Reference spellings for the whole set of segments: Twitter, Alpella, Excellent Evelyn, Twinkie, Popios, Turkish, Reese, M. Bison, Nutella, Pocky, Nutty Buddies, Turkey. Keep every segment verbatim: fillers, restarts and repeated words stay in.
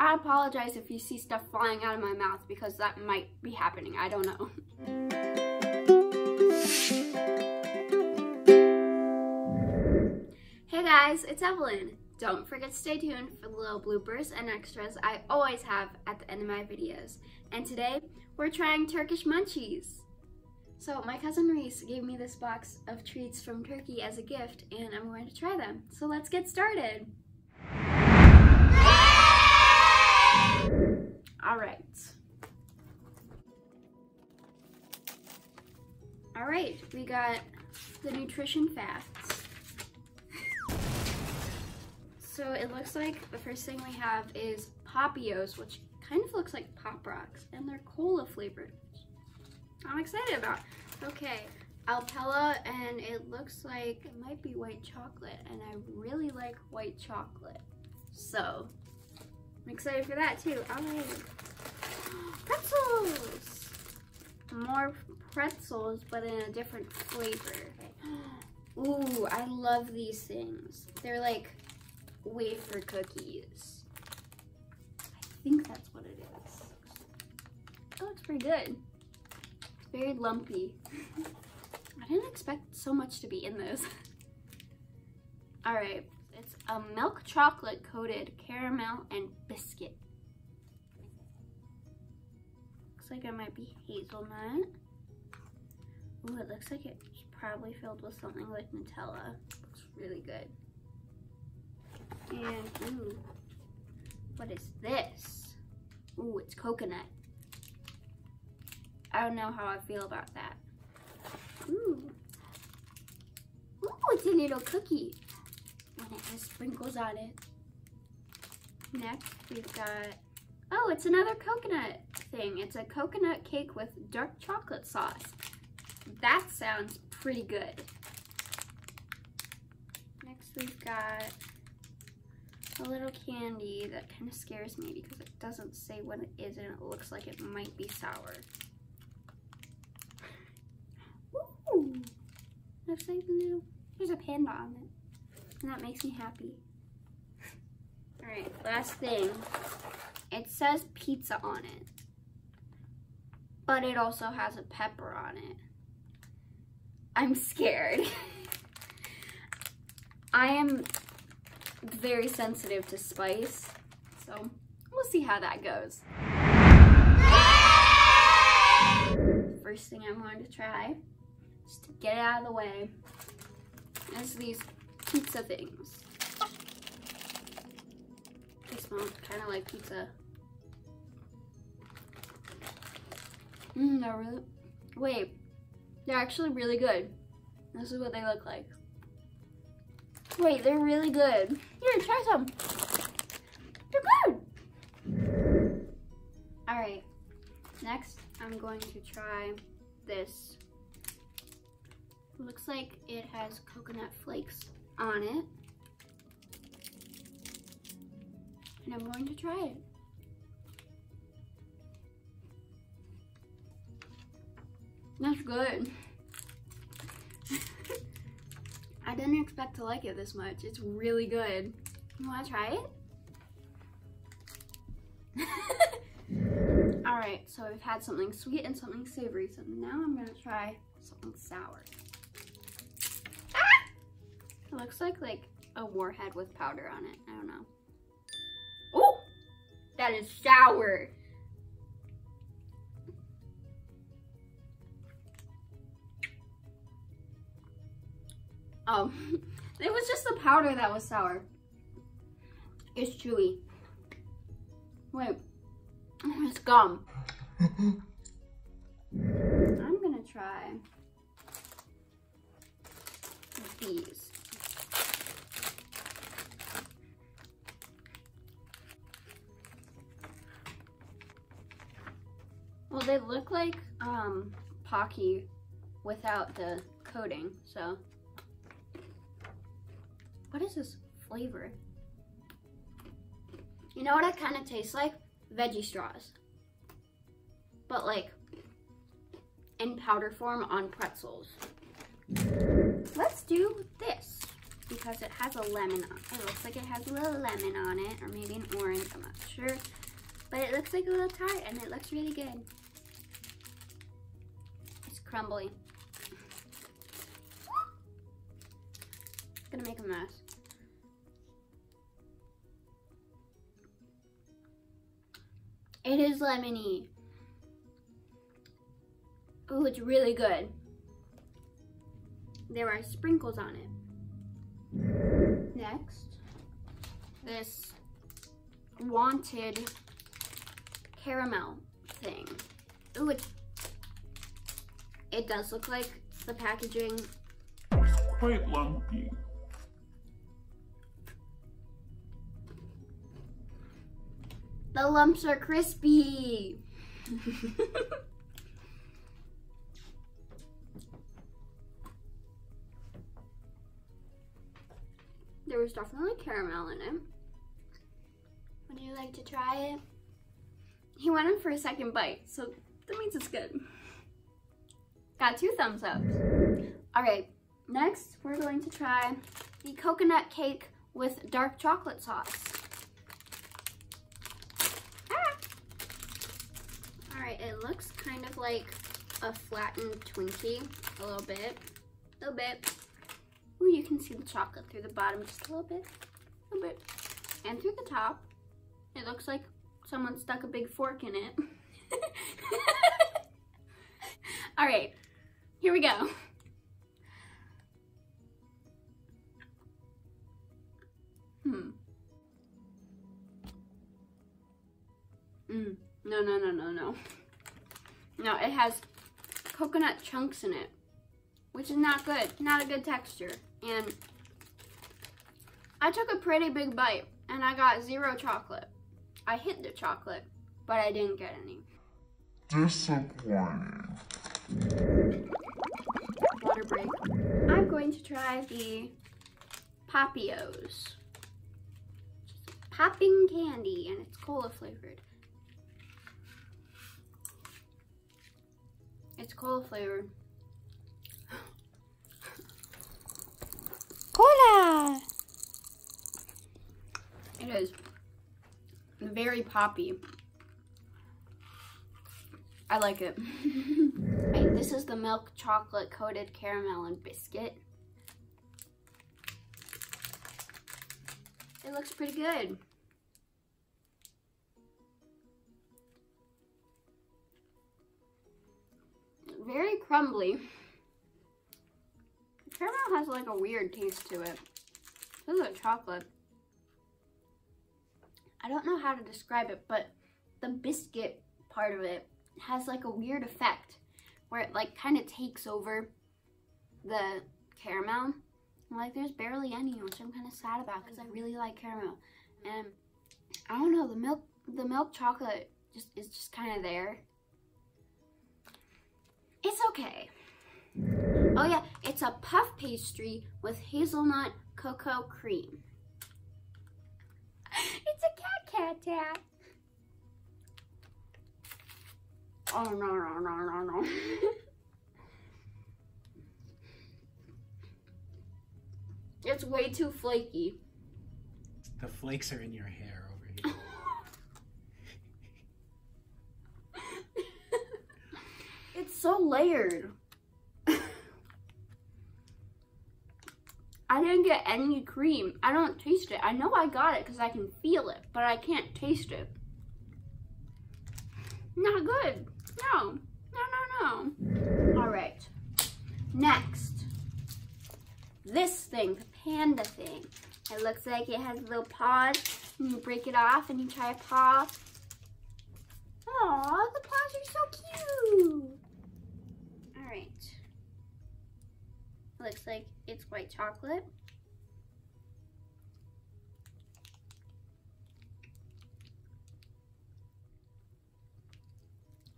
I apologize if you see stuff flying out of my mouth because that might be happening. I don't know. Hey guys, it's Evelyn. Don't forget to stay tuned for the little bloopers and extras I always have at the end of my videos. And today, we're trying Turkish munchies. So my cousin Reese gave me this box of treats from Turkey as a gift, and I'm going to try them. So let's get started. All right. All right, we got the nutrition facts. So it looks like the first thing we have is Popios, which kind of looks like Pop Rocks, and they're cola flavored. I'm excited about. Okay, Alpella, and it looks like it might be white chocolate, and I really like white chocolate. So, I'm excited for that too. All right. Pretzels! More pretzels, but in a different flavor. Ooh, I love these things. They're like wafer cookies. I think that's what it is. That looks pretty good. Very lumpy. I didn't expect so much to be in those. All right, it's a milk chocolate coated caramel and biscuit. Looks like it might be hazelnut. Ooh, it looks like it's probably filled with something like Nutella. Looks really good. And ooh, what is this? Ooh, it's coconut. I don't know how I feel about that. Ooh. Ooh, it's a little cookie. And it has sprinkles on it. Next, we've got, oh, it's another coconut thing. It's a coconut cake with dark chocolate sauce. That sounds pretty good. Next, we've got a little candy that kind of scares me because it doesn't say what it is and it looks like it might be sour. Looks like a little, there's a panda on it, and that makes me happy. All right, last thing. It says pizza on it, but it also has a pepper on it. I'm scared. I am very sensitive to spice, so we'll see how that goes. First thing I'm going to try, just to get it out of the way, is these pizza things. They smell kind of like pizza. Mmm, they're really, wait, they're actually really good. This is what they look like. Wait, they're really good. Here, try some. They're good. All right, next I'm going to try this. Looks like it has coconut flakes on it. And I'm going to try it. That's good. I didn't expect to like it this much. It's really good. You wanna try it? All right, so we've had something sweet and something savory, so now I'm gonna try something sour. It looks like like a warhead with powder on it. I don't know. Oh, that is sour. Oh, it was just the powder that was sour. It's chewy. Wait, it's gum. I'm gonna try these. Well, they look like um, Pocky without the coating, so. What is this flavor? You know what it kind of tastes like? Veggie straws. But like in powder form on pretzels. Let's do this because it has a lemon on it. It looks like it has a little lemon on it, or maybe an orange, I'm not sure. sure, but it looks like a little tart and it looks really good. It's crumbly. It's gonna make a mess. It is lemony. Oh, it's really good. There are sprinkles on it. Next, this wanted caramel thing. Ooh, it, it does look like the packaging. It's quite lumpy. The lumps are crispy. There was definitely caramel in it. Would you like to try it? He went in for a second bite, so that means it's good. Got two thumbs ups. All right, next we're going to try the coconut cake with dark chocolate sauce. Ah! All right, it looks kind of like a flattened Twinkie, a little bit, a little bit. Ooh, you can see the chocolate through the bottom just a little bit, a little bit. And through the top, it looks like someone stuck a big fork in it. All right, here we go. Hmm. Mm. No, no, no, no, no. No, it has coconut chunks in it, which is not good, not a good texture. And I took a pretty big bite and I got zero chocolate. I hit the chocolate, but I didn't get any. Disappointing. Water break. I'm going to try the Popios. Popping candy, and it's cola flavored. It's cola flavored. Cola! It is very poppy. I like it. Right, this is the milk chocolate coated caramel and biscuit. It looks pretty good. Very crumbly. Caramel has like a weird taste to it. This is a chocolate. I don't know how to describe it, but the biscuit part of it has like a weird effect where it like kind of takes over the caramel. And like there's barely any, which I'm kind of sad about because I really like caramel. And I don't know, the milk, the milk chocolate just is just kind of there. It's okay. Oh yeah, it's a puff pastry with hazelnut cocoa cream. It's a cat cat tat. Oh no no no no no. It's way too flaky. The flakes are in your hair over here. It's so layered. I didn't get any cream. I don't taste it. I know I got it because I can feel it, but I can't taste it. Not good. No. No, no, no. All right. Next. This thing, the panda thing. It looks like it has little paws, and you break it off and you try a paw. Aw, the paws are so cute. All right. Looks like it's white chocolate.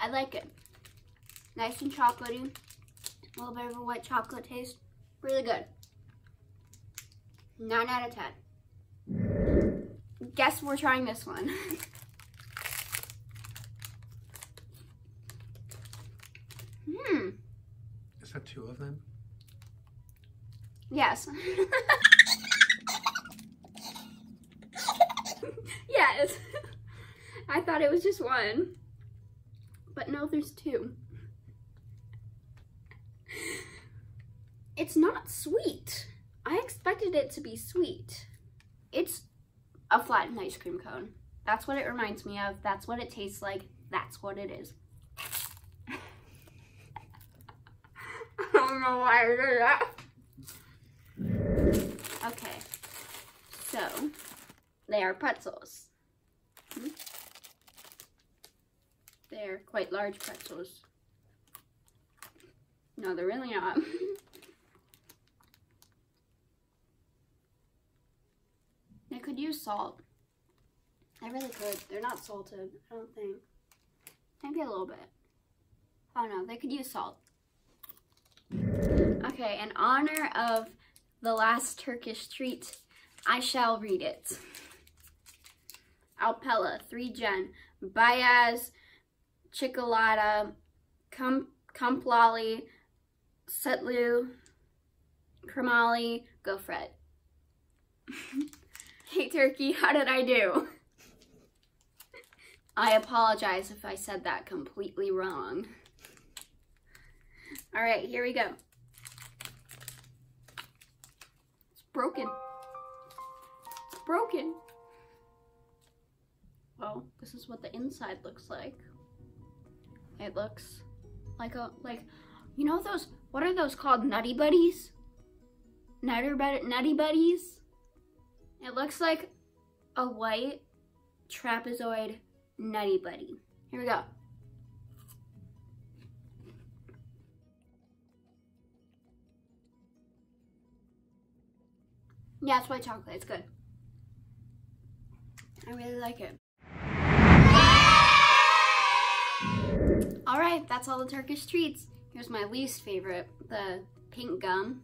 I like it. Nice and chocolatey. A little bit of a white chocolate taste. Really good. nine out of ten. Guess we're trying this one. Hmm. Is that two of them? Yes. Yes. I thought it was just one, but no, there's two. It's not sweet. I expected it to be sweet. It's a flattened ice cream cone. That's what it reminds me of. That's what it tastes like. That's what it is. I don't know why I did that. Okay, so they are pretzels. Hmm? They're quite large pretzels. No, they're really not. They could use salt. They really could. They're not salted, I don't think. Maybe a little bit. Oh no, they could use salt. Okay, in honor of the last Turkish treat, I shall read it. Alpella, three gen, Bayaz, Chikolata, Kamplali, Setlu, Kramali, Gofret. Hey Turkey, how did I do? I apologize if I said that completely wrong. All right, here we go. Broken. It's broken. Well, this is what the inside looks like. It looks like a, like, you know those, what are those called? Nutty Buddies? Nutter, Nutty Buddies? It looks like a white trapezoid Nutty Buddy. Here we go. Yeah, it's white chocolate. It's good. I really like it. All right, that's all the Turkish treats. Here's my least favorite, the pink gum.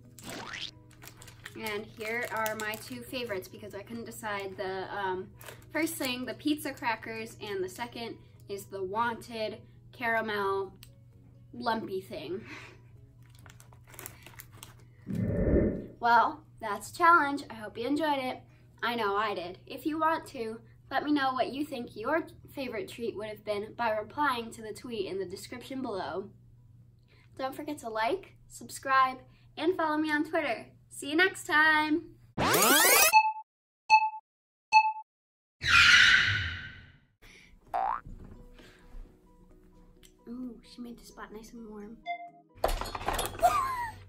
And here are my two favorites because I couldn't decide. The um, first thing, the pizza crackers, and the second is the wanted caramel lumpy thing. Well, that's a challenge. I hope you enjoyed it. I know I did. If you want to, let me know what you think your favorite treat would have been by replying to the tweet in the description below. Don't forget to like, subscribe, and follow me on Twitter. See you next time! Ooh, she made the spot nice and warm.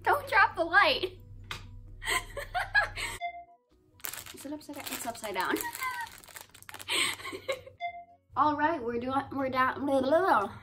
Don't drop the light! Is it upside down? It's upside down. All right, we're doing, we're down. Blah, blah, blah.